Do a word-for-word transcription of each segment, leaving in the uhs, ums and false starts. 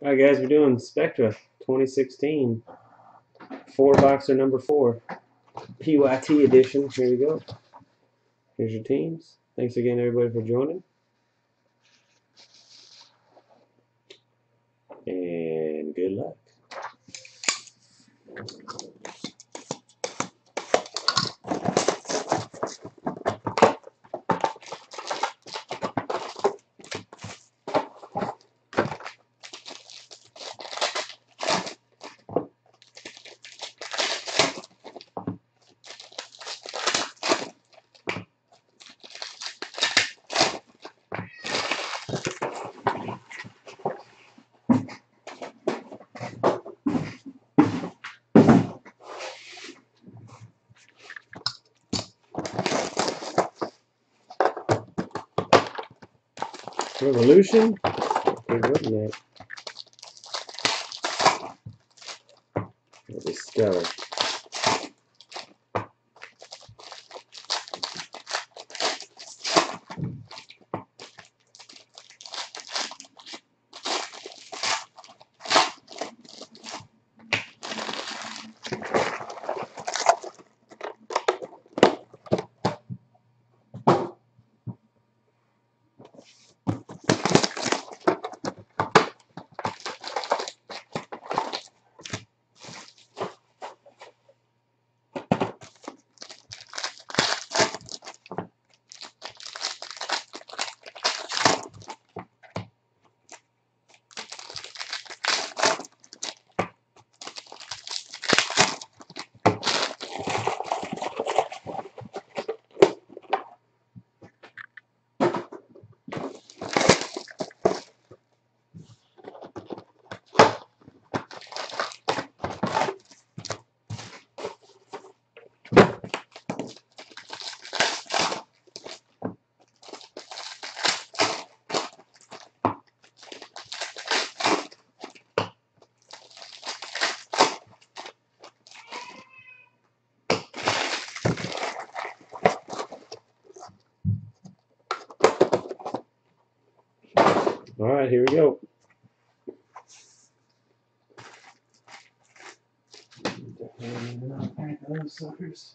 All right, guys, we're doing Spectra twenty sixteen, four boxer number four, P Y T edition. Here we go. Here's your teams. Thanks again, everybody, for joining. And good luck. Revolution. We're looking at this stellar. All right, here we go. And I'll paint those suckers.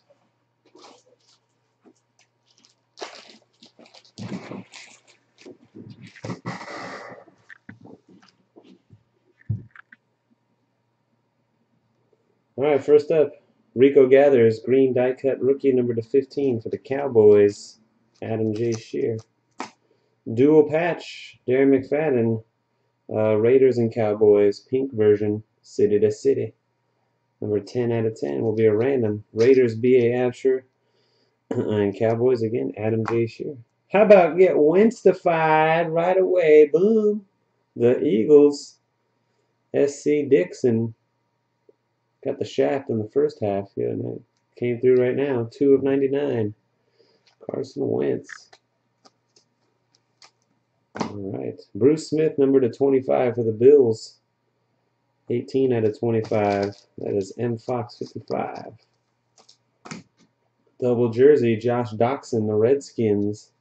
All right, first up, Rico Gathers, green die cut rookie number to fifteen for the Cowboys, Adam J. Shear. Dual patch, Darren McFadden, uh, Raiders and Cowboys, pink version, city to city. Number ten out of ten will be a random. Raiders, B A. Apshur, and Cowboys, again, Adam J. Shear. How about get Wentz-ified right away? Boom. The Eagles, S C. Dixon, got the shaft in the first half. Yeah, and it came through right now. two of ninety-nine. Carson Wentz. Alright, Bruce Smith, number to twenty-five for the Bills. eighteen out of twenty-five. That is M Fox fifty-five. Double jersey, Josh Doctson, the Redskins.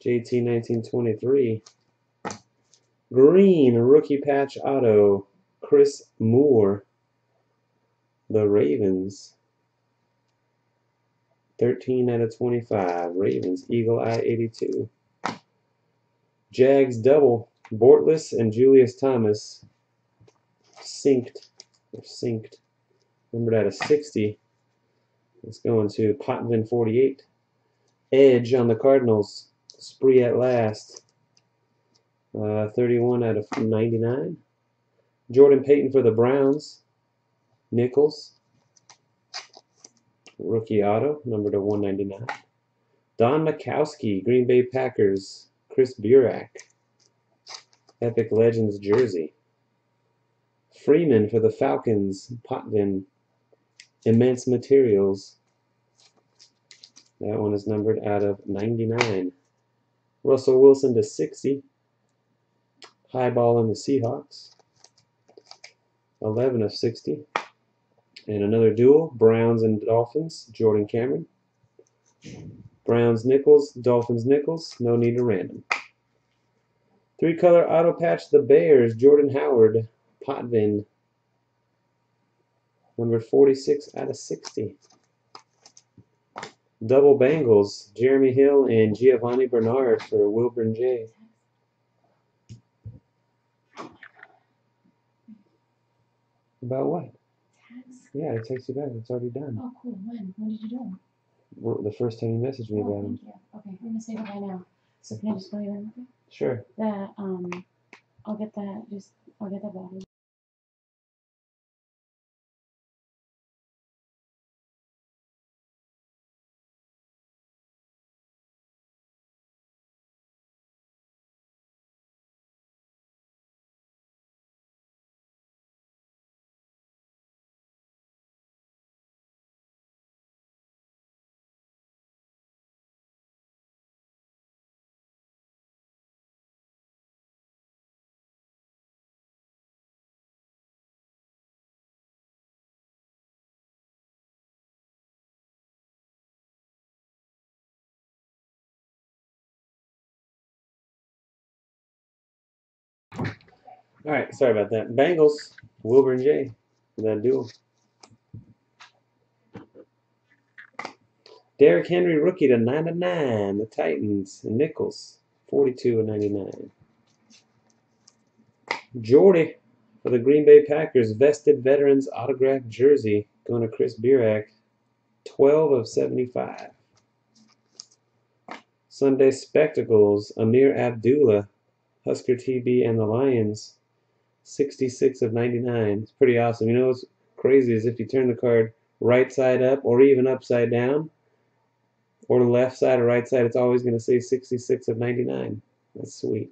J T nineteen twenty-three. Green, rookie patch auto, Chris Moore, the Ravens. thirteen out of twenty-five. Ravens, Eagle Eye eighty-two. Jags double, Bortles and Julius Thomas, synced, they're synced, numbered out of sixty, it's going to Potvin forty-eight, Edge on the Cardinals, spree at last, uh, thirty-one out of ninety-nine, Jordan Payton for the Browns, Nichols, rookie auto, numbered to one ninety-nine, Don Mikowski, Green Bay Packers, Chris Bierak, Epic Legends jersey. Freeman for the Falcons, Potvin, Immense Materials. That one is numbered out of ninety-nine. Russell Wilson to sixty. Highball in the Seahawks. eleven of sixty. And another duel, Browns and Dolphins, Jordan Cameron. Browns Nichols, Dolphins Nichols, no need to random. Three color auto patch, the Bears, Jordan Howard, Potvin. Number forty-six out of sixty. Double Bengals, Jeremy Hill and Giovanni Bernard for Wilburn J. About what? Tax? Yeah, it takes you back. It's already done. Oh, cool. When? When did you do it? The first time you messaged me oh, about it. Okay, we're going to say goodbye now. So can I just go here and look? Sure. That, um, I'll get that, just, I'll get that bottle. All right, sorry about that. Bengals, Wilburn J, for that duel. Derrick Henry, rookie to ninety-nine. The Titans, Nichols, forty-two and ninety-nine. Jordy for the Green Bay Packers, vested veterans autograph jersey, going to Chris Bierak, twelve of seventy-five. Sunday Spectacles, Amir Abdullah, Husker T B and the Lions. sixty-six of ninety-nine. It's pretty awesome. You know what's crazy is if you turn the card right side up or even upside down or left side or right side, it's always going to say sixty-six of ninety-nine. That's sweet.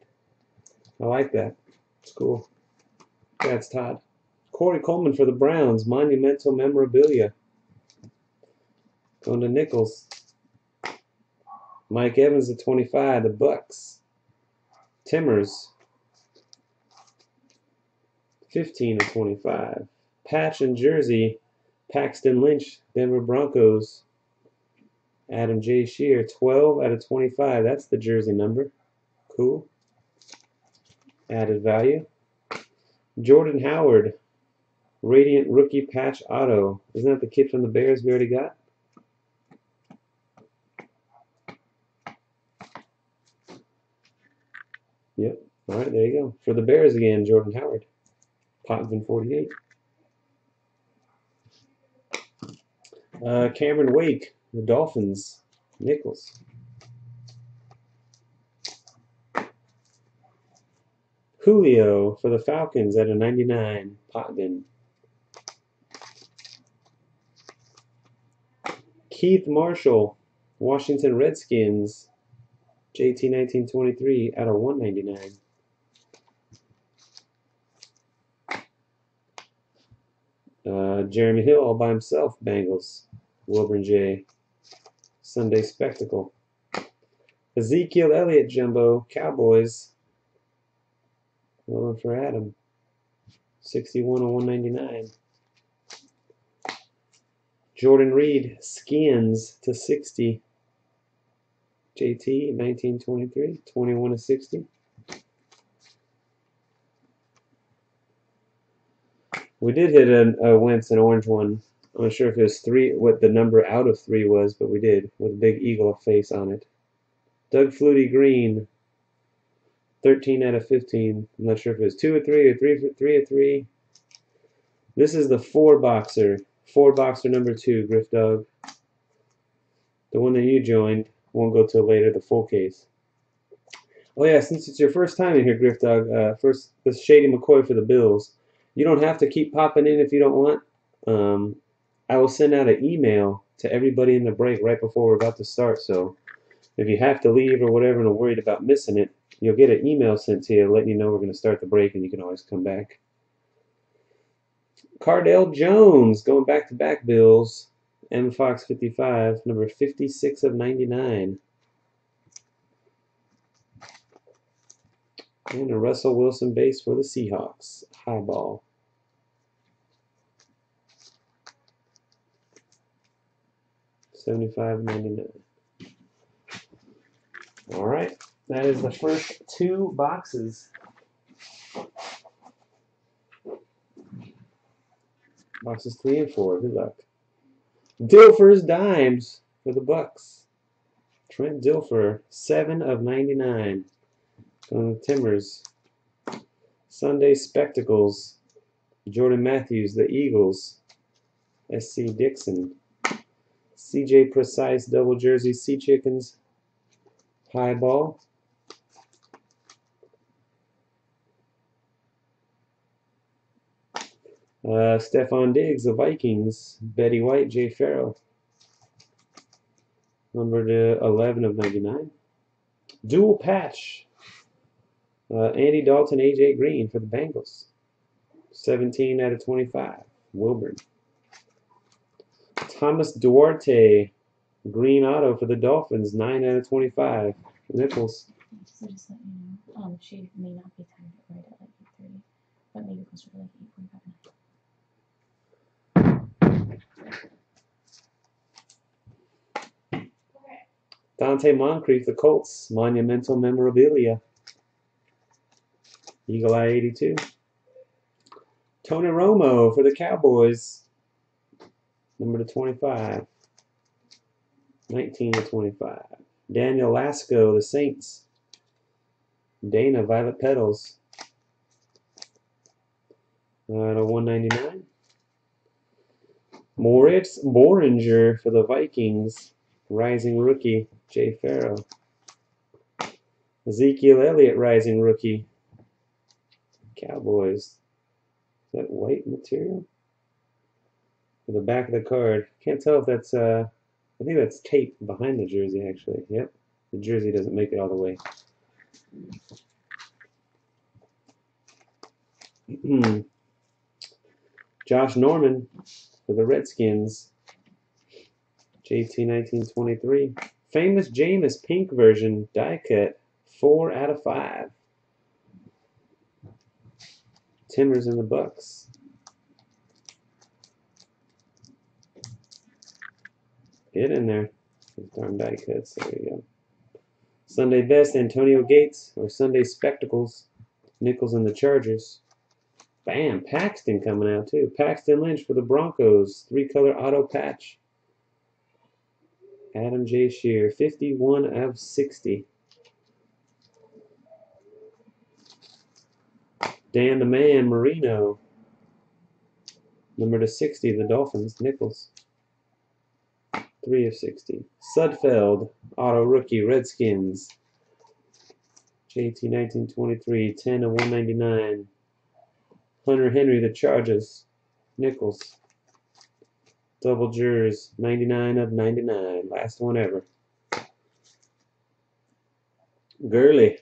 I like that. It's cool. That's Todd. Corey Coleman for the Browns. Monumental memorabilia. Going to Nichols. Mike Evans at twenty-five. The Bucks. Timmers. fifteen of twenty-five. Patch and jersey, Paxton Lynch, Denver Broncos. Adam J. Shear, twelve out of twenty-five. That's the jersey number. Cool. Added value. Jordan Howard, Radiant Rookie Patch Auto. Isn't that the kid from the Bears we already got? Yep. All right, there you go. For the Bears again, Jordan Howard. Potvin forty-eight. Uh, Cameron Wake, the Dolphins, Nichols. Julio for the Falcons at a ninety-nine, Potvin. Keith Marshall, Washington Redskins, J T nineteen twenty-three at a one ninety-nine. Uh, Jeremy Hill all by himself, Bengals, Wilburn J, Sunday Spectacle. Ezekiel Elliott Jumbo, Cowboys, one for Adam, sixty-one of one ninety-nine. Jordan Reed, Skins to sixty, J T nineteen twenty-three, twenty-one of sixty. We did hit a, a Wentz, an orange one. I'm not sure if it was three, what the number out of three was, but we did, with a big eagle face on it. Doug Flutie Green, thirteen out of fifteen. I'm not sure if it was two or three or three for three or three. This is the four boxer, four boxer number two, Griff Dog. The one that you joined won't go till later, the full case. Oh yeah, since it's your first time in here, Griff Dog, uh, first this Shady McCoy for the Bills. You don't have to keep popping in if you don't want. Um, I will send out an email to everybody in the break right before we're about to start. So if you have to leave or whatever and are worried about missing it, you'll get an email sent to you letting you know we're going to start the break, and you can always come back. Cardale Jones, going back-to-back Bills, M Fox fifty-five, number fifty-six of ninety-nine. And a Russell Wilson base for the Seahawks, highball. seventy-five ninety-nine. All right. That is the first two boxes. Boxes three and four. Good luck. Dilfer's Dimes for the Bucks. Trent Dilfer, seven of ninety-nine. Going to the Timbers. Sunday Spectacles. Jordan Matthews, the Eagles. S C. Dixon. C J. Precise, double jersey, Sea Chickens. Highball. Uh, Stephon Diggs, the Vikings. Betty White, Jay Farrow. Number to eleven of ninety-nine. Dual patch. Uh, Andy Dalton, A J. Green for the Bengals. seventeen out of twenty-five. Wilburn. Thomas Duarte, green auto for the Dolphins. nine out of twenty-five. Nichols. So just let you know, um, she may not be timed right at like eight thirty, but maybe closer to like eight forty-five. Dante Moncrief, the Colts, monumental memorabilia. Eagle Eye eighty-two. Tony Romo for the Cowboys. Number to twenty-five. nineteen to twenty-five. Daniel Lasko, the Saints. Dana, Violet Petals. Uh, to one ninety-nine. Moritz Boringer for the Vikings. Rising rookie, Jay Farrow. Ezekiel Elliott, rising rookie. Cowboys. Is that white material? For the back of the card. Can't tell if that's, uh, I think that's tape behind the jersey, actually. Yep. The jersey doesn't make it all the way. Josh Norman for the Redskins. J T nineteen twenty-three. Famous Jameis pink version die cut, four out of five. Timbers in the Bucks. Get in there. Those darn die cuts. There you go. Sunday Best, Antonio Gates, or Sunday Spectacles. Nichols and the Chargers. Bam, Paxton coming out too. Paxton Lynch for the Broncos. Three color auto patch. Adam J. Shear, fifty-one of sixty. Dan the Man Marino, number to sixty, the Dolphins, Nichols, three of sixty. Sudfeld, auto rookie, Redskins, J T nineteen twenty-three, ten of one ninety-nine. Hunter Henry, the Chargers, Nichols. Double Jurors, ninety-nine of ninety-nine. Last one ever. Gurley.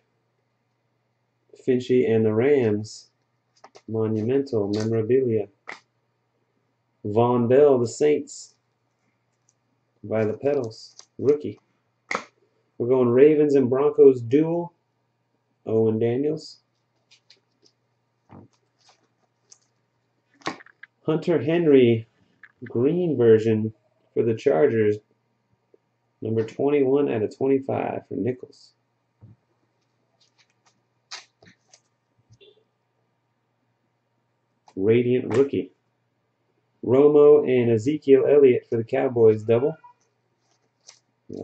Finchie and the Rams. Monumental memorabilia. Von Bell, the Saints. Violet Petals, rookie. We're going Ravens and Broncos duel. Owen Daniels. Hunter Henry. Green version for the Chargers, number twenty-one out of twenty-five for Nichols. Radiant rookie. Romo and Ezekiel Elliott for the Cowboys double.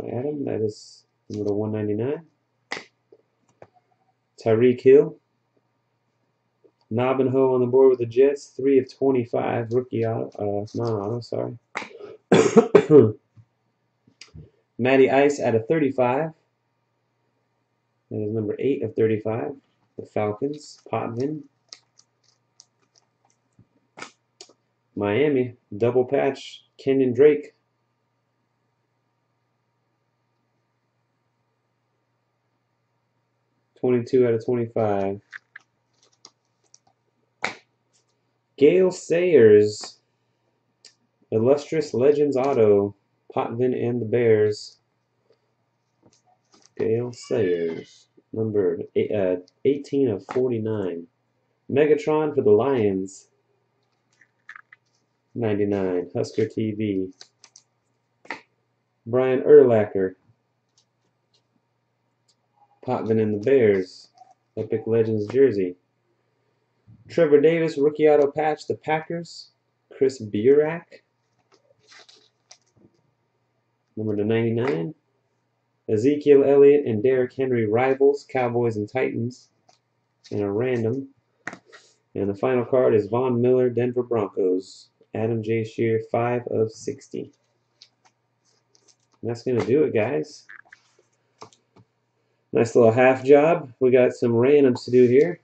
Adam, that is number one ninety-nine. Tyreek Hill. Nobbenhoe on the board with the Jets, three of twenty-five, rookie auto, uh, non-auto, sorry. Matty Ice out of thirty-five. That is number eight of thirty-five. The Falcons, Potvin. Miami, double patch, Kenyon Drake. twenty-two out of twenty-five. Gale Sayers, Illustrious Legends Auto, Potvin and the Bears. Gale Sayers, number eighteen of forty-nine. Megatron for the Lions, ninety-nine. Husker T V. Brian Urlacher, Potvin and the Bears, Epic Legends jersey. Trevor Davis, rookie auto patch, the Packers. Chris Bierak, number to ninety-nine. Ezekiel Elliott and Derrick Henry, rivals, Cowboys and Titans, and a random. And the final card is Von Miller, Denver Broncos. Adam J. Shear, five of sixty. And that's going to do it, guys. Nice little half job. We got some randoms to do here.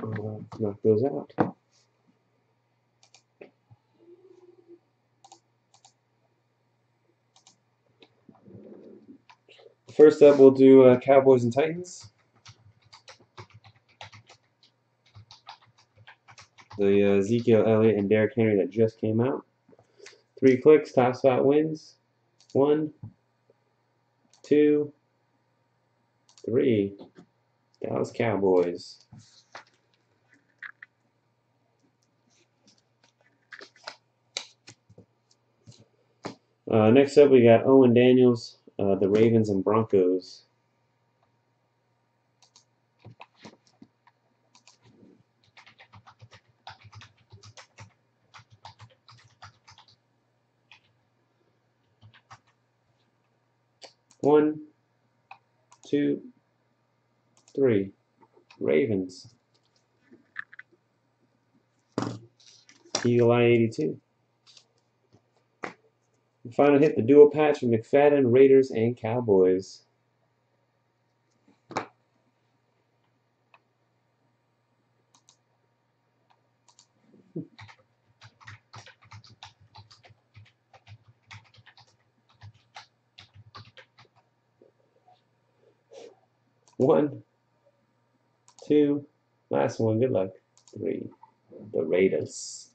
I'll knock those out. First up, we'll do uh, Cowboys and Titans. The uh, Ezekiel Elliott and Derrick Henry that just came out. Three clicks, top spot wins. One, two, three. Dallas Cowboys. Uh, next up, we got Owen Daniels, uh, the Ravens and Broncos. One, two, three. Ravens. Eagle Eye eighty-two. The final hit, the dual patch from McFadden, Raiders, and Cowboys. One, two, last one, good luck, three, the Raiders.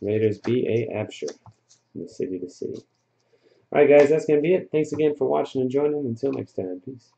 Raiders B A. Apshur, from the city to city. Alright guys, that's going to be it. Thanks again for watching and joining. Until next time, peace.